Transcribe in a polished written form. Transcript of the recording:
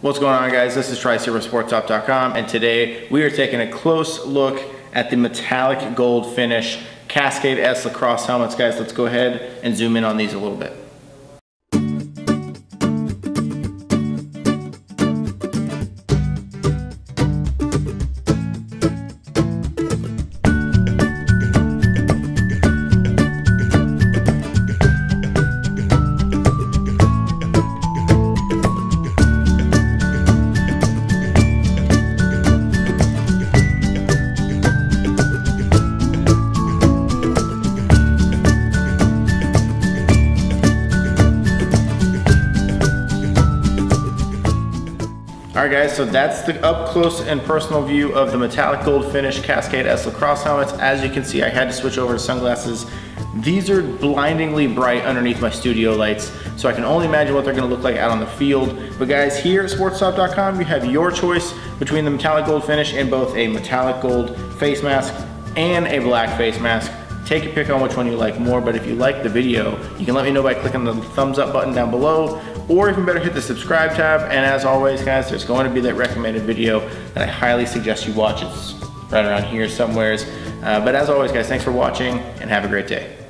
What's going on, guys? This is Trice here from Sportstop.com, and today we are taking a close look at the metallic gold finish Cascade S lacrosse helmets. Guys, let's go ahead and zoom in on these a little bit. Alright guys, so that's the up close and personal view of the metallic gold finish Cascade S lacrosse helmets. As you can see, I had to switch over to sunglasses. These are blindingly bright underneath my studio lights, so I can only imagine what they're going to look like out on the field. But guys, here at Sportstop.com, you have your choice between the metallic gold finish and both a metallic gold face mask and a black face mask. Take your pick on which one you like more, but if you like the video, you can let me know by clicking the thumbs up button down below, or even better, hit the subscribe tab. And as always, guys, there's going to be that recommended video that I highly suggest you watch. It's right around here somewheres. But as always, guys, thanks for watching and have a great day.